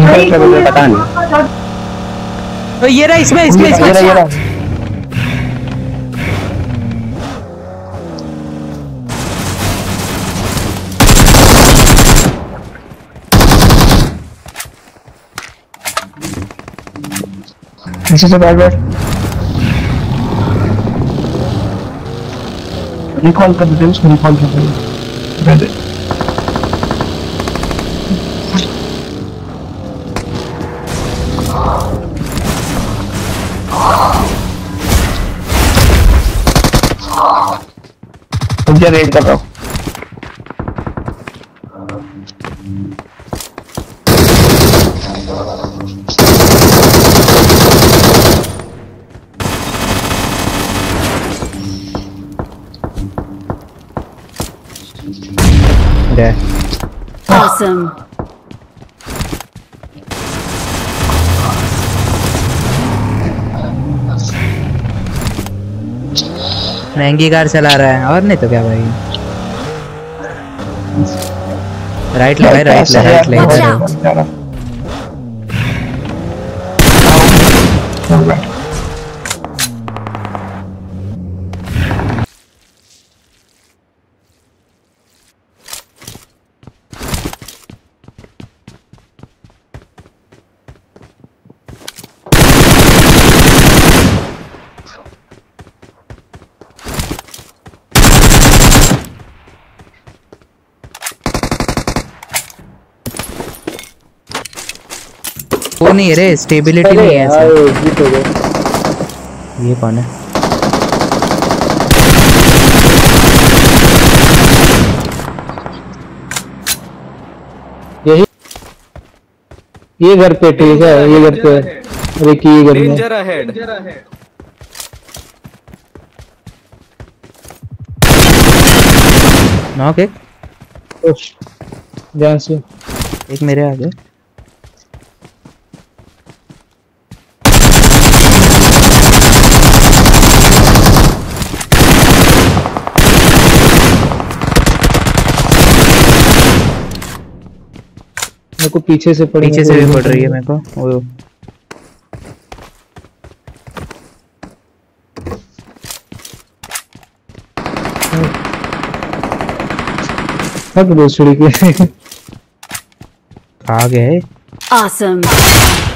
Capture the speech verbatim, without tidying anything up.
क्या बोल रहे पता नहीं। तो ये रहा इसमें इसमें इसमें ये रहा पीछे से बैठ बैठ रिकॉल कर देते हैं उसको रिकॉल कर देते हैं रेड कर रहा हूँ। Awesome. महंगी कार चला रहा है और नहीं तो क्या भाई। राइट ले भाई राइट ले राइट ले वो नहीं रे स्टेबिलिटी नहीं है ऐसा। ये कौन है? यही ये घर पे ठीक है ये घर पे। अरे की ये घर में नॉक एक ध्यान से एक मेरे आगे को पीछे से पड़ पीछे से भी पड़ रही है मेरे को। वो थक दो छुड़ी के आ गए। Awesome awesome.